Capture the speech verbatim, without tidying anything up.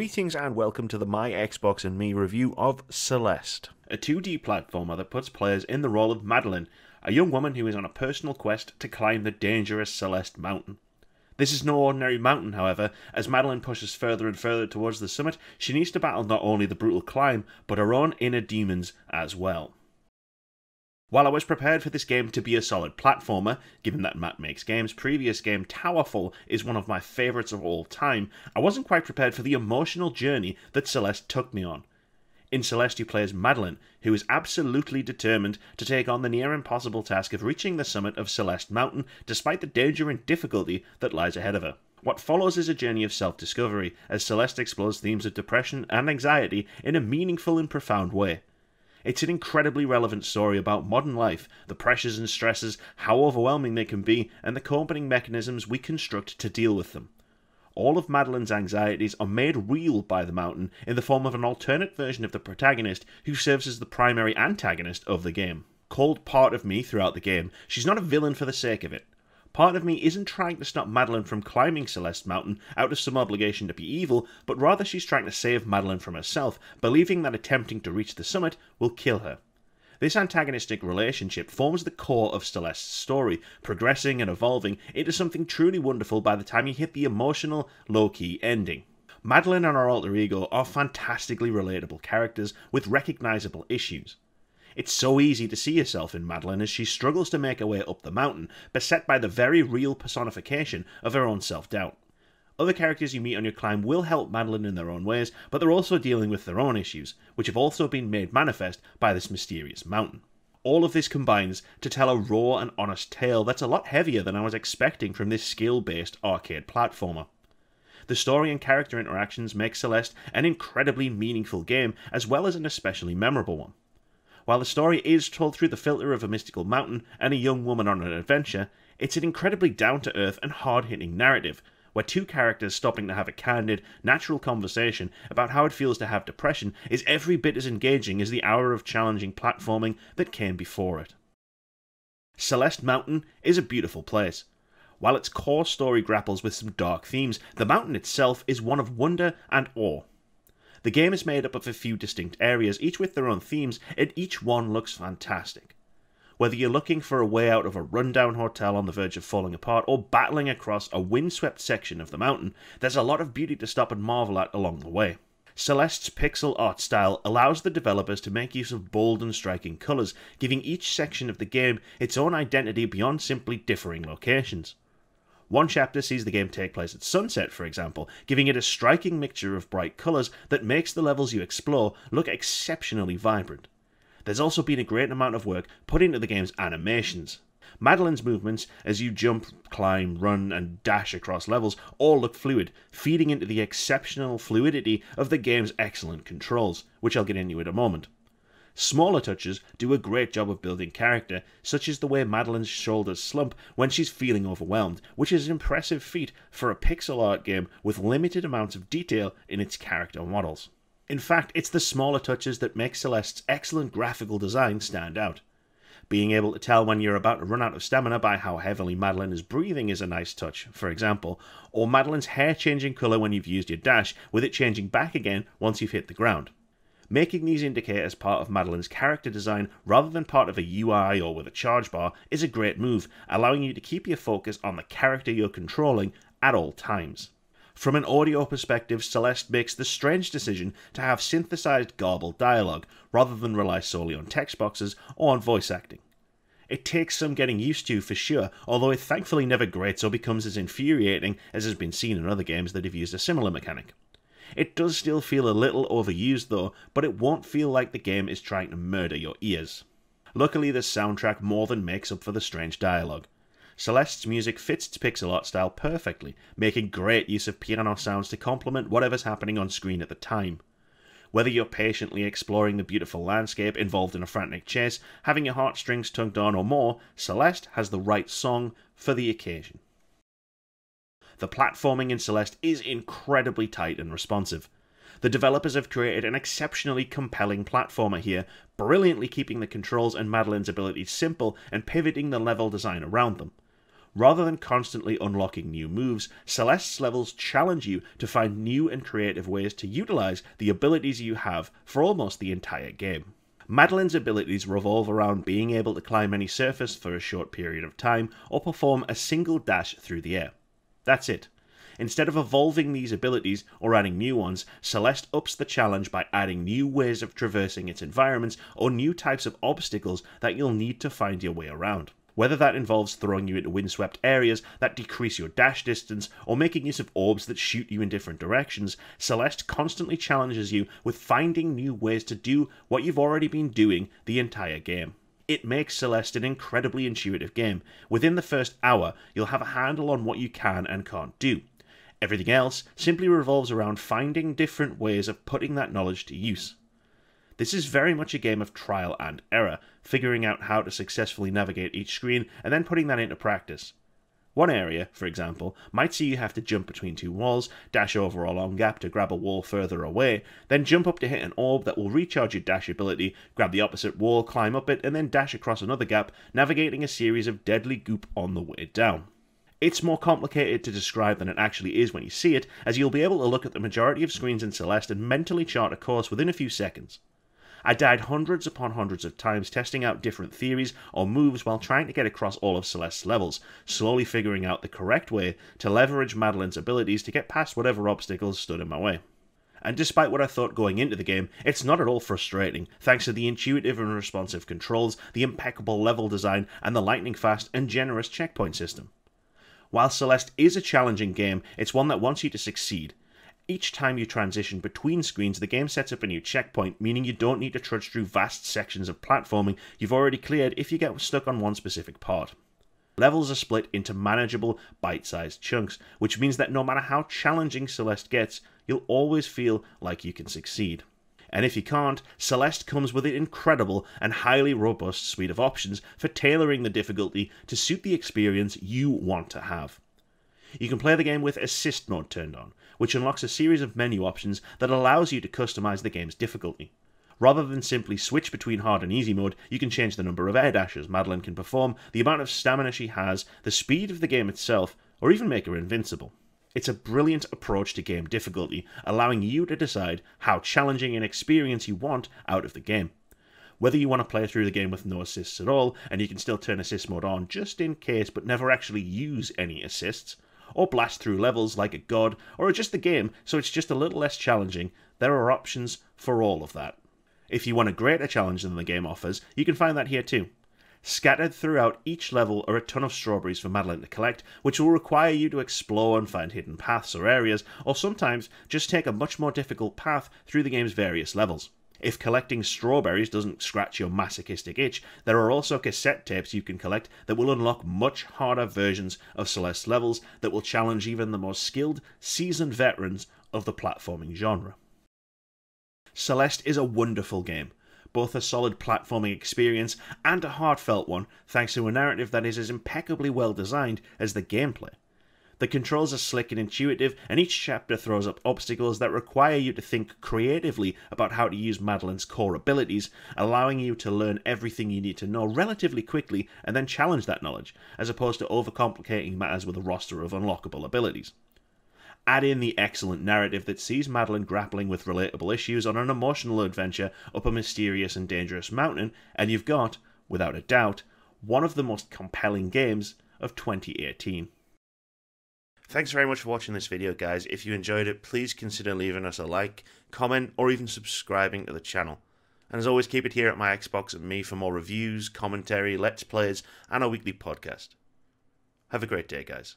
Greetings and welcome to the My Xbox and Me review of Celeste, a two D platformer that puts players in the role of Madeline, a young woman who is on a personal quest to climb the dangerous Celeste mountain. This is no ordinary mountain, however, as Madeline pushes further and further towards the summit, she needs to battle not only the brutal climb, but her own inner demons as well. While I was prepared for this game to be a solid platformer, given that Matt Makes Games' previous game Towerfall is one of my favourites of all time, I wasn't quite prepared for the emotional journey that Celeste took me on. In Celeste you play as Madeline, who is absolutely determined to take on the near impossible task of reaching the summit of Celeste Mountain despite the danger and difficulty that lies ahead of her. What follows is a journey of self-discovery, as Celeste explores themes of depression and anxiety in a meaningful and profound way. It's an incredibly relevant story about modern life, the pressures and stresses, how overwhelming they can be, and the coping mechanisms we construct to deal with them. All of Madeline's anxieties are made real by the mountain in the form of an alternate version of the protagonist who serves as the primary antagonist of the game. Called Part of Me throughout the game, she's not a villain for the sake of it. Part of Me isn't trying to stop Madeline from climbing Celeste Mountain out of some obligation to be evil, but rather she's trying to save Madeline from herself, believing that attempting to reach the summit will kill her. This antagonistic relationship forms the core of Celeste's story, progressing and evolving into something truly wonderful by the time you hit the emotional, low-key ending. Madeline and her alter ego are fantastically relatable characters with recognisable issues. It's so easy to see herself in Madeline as she struggles to make her way up the mountain, beset by the very real personification of her own self-doubt. Other characters you meet on your climb will help Madeline in their own ways, but they're also dealing with their own issues, which have also been made manifest by this mysterious mountain. All of this combines to tell a raw and honest tale that's a lot heavier than I was expecting from this skill-based arcade platformer. The story and character interactions make Celeste an incredibly meaningful game, as well as an especially memorable one. While the story is told through the filter of a mystical mountain and a young woman on an adventure, it's an incredibly down-to-earth and hard-hitting narrative, where two characters stopping to have a candid, natural conversation about how it feels to have depression is every bit as engaging as the hour of challenging platforming that came before it. Celeste Mountain is a beautiful place. While its core story grapples with some dark themes, the mountain itself is one of wonder and awe. The game is made up of a few distinct areas, each with their own themes, and each one looks fantastic. Whether you're looking for a way out of a rundown hotel on the verge of falling apart, or battling across a windswept section of the mountain, there's a lot of beauty to stop and marvel at along the way. Celeste's pixel art style allows the developers to make use of bold and striking colours, giving each section of the game its own identity beyond simply differing locations. One chapter sees the game take place at sunset, for example, giving it a striking mixture of bright colours that makes the levels you explore look exceptionally vibrant. There's also been a great amount of work put into the game's animations. Madeline's movements as you jump, climb, run and dash across levels all look fluid, feeding into the exceptional fluidity of the game's excellent controls, which I'll get into in a moment. Smaller touches do a great job of building character, such as the way Madeline's shoulders slump when she's feeling overwhelmed, which is an impressive feat for a pixel art game with limited amounts of detail in its character models. In fact, it's the smaller touches that make Celeste's excellent graphical design stand out. Being able to tell when you're about to run out of stamina by how heavily Madeline is breathing is a nice touch, for example, or Madeline's hair changing colour when you've used your dash, with it changing back again once you've hit the ground. Making these indicators part of Madeline's character design rather than part of a U I or with a charge bar is a great move, allowing you to keep your focus on the character you're controlling at all times. From an audio perspective, Celeste makes the strange decision to have synthesized garbled dialogue rather than rely solely on text boxes or on voice acting. It takes some getting used to for sure, although it thankfully never grates or becomes as infuriating as has been seen in other games that have used a similar mechanic. It does still feel a little overused though, but it won't feel like the game is trying to murder your ears. Luckily, the soundtrack more than makes up for the strange dialogue. Celeste's music fits its pixel art style perfectly, making great use of piano sounds to complement whatever's happening on screen at the time. Whether you're patiently exploring the beautiful landscape, involved in a frantic chase, having your heartstrings tugged on or more, Celeste has the right song for the occasion. The platforming in Celeste is incredibly tight and responsive. The developers have created an exceptionally compelling platformer here, brilliantly keeping the controls and Madeline's abilities simple and pivoting the level design around them. Rather than constantly unlocking new moves, Celeste's levels challenge you to find new and creative ways to utilize the abilities you have for almost the entire game. Madeline's abilities revolve around being able to climb any surface for a short period of time or perform a single dash through the air. That's it. Instead of evolving these abilities or adding new ones, Celeste ups the challenge by adding new ways of traversing its environments or new types of obstacles that you'll need to find your way around. Whether that involves throwing you into windswept areas that decrease your dash distance or making use of orbs that shoot you in different directions, Celeste constantly challenges you with finding new ways to do what you've already been doing the entire game. It makes Celeste an incredibly intuitive game. Within the first hour, you'll have a handle on what you can and can't do. Everything else simply revolves around finding different ways of putting that knowledge to use. This is very much a game of trial and error, figuring out how to successfully navigate each screen and then putting that into practice. One area, for example, might see you have to jump between two walls, dash over a long gap to grab a wall further away, then jump up to hit an orb that will recharge your dash ability, grab the opposite wall, climb up it, and then dash across another gap, navigating a series of deadly goop on the way down. It's more complicated to describe than it actually is when you see it, as you'll be able to look at the majority of screens in Celeste and mentally chart a course within a few seconds. I died hundreds upon hundreds of times testing out different theories or moves while trying to get across all of Celeste's levels, slowly figuring out the correct way to leverage Madeline's abilities to get past whatever obstacles stood in my way. And despite what I thought going into the game, it's not at all frustrating, thanks to the intuitive and responsive controls, the impeccable level design, and the lightning-fast and generous checkpoint system. While Celeste is a challenging game, it's one that wants you to succeed. Each time you transition between screens, the game sets up a new checkpoint, meaning you don't need to trudge through vast sections of platforming you've already cleared if you get stuck on one specific part. Levels are split into manageable, bite-sized chunks, which means that no matter how challenging Celeste gets, you'll always feel like you can succeed. And if you can't, Celeste comes with an incredible and highly robust suite of options for tailoring the difficulty to suit the experience you want to have. You can play the game with Assist mode turned on, which unlocks a series of menu options that allows you to customize the game's difficulty. Rather than simply switch between hard and easy mode, you can change the number of air dashes Madeline can perform, the amount of stamina she has, the speed of the game itself, or even make her invincible. It's a brilliant approach to game difficulty, allowing you to decide how challenging an experience you want out of the game. Whether you want to play through the game with no assists at all, and you can still turn assist mode on just in case but never actually use any assists, or blast through levels like a god, or just the game so it's just a little less challenging, there are options for all of that. If you want a greater challenge than the game offers, you can find that here too. Scattered throughout each level are a ton of strawberries for Madeline to collect, which will require you to explore and find hidden paths or areas, or sometimes just take a much more difficult path through the game's various levels. If collecting strawberries doesn't scratch your masochistic itch, there are also cassette tapes you can collect that will unlock much harder versions of Celeste levels that will challenge even the most skilled, seasoned veterans of the platforming genre. Celeste is a wonderful game, both a solid platforming experience and a heartfelt one, thanks to a narrative that is as impeccably well designed as the gameplay. The controls are slick and intuitive, and each chapter throws up obstacles that require you to think creatively about how to use Madeline's core abilities, allowing you to learn everything you need to know relatively quickly and then challenge that knowledge, as opposed to overcomplicating matters with a roster of unlockable abilities. Add in the excellent narrative that sees Madeline grappling with relatable issues on an emotional adventure up a mysterious and dangerous mountain, and you've got, without a doubt, one of the most compelling games of twenty eighteen. Thanks very much for watching this video, guys. If you enjoyed it, please consider leaving us a like, comment, or even subscribing to the channel. And as always, keep it here at My Xbox and Me for more reviews, commentary, Let's Plays, and our weekly podcast. Have a great day, guys.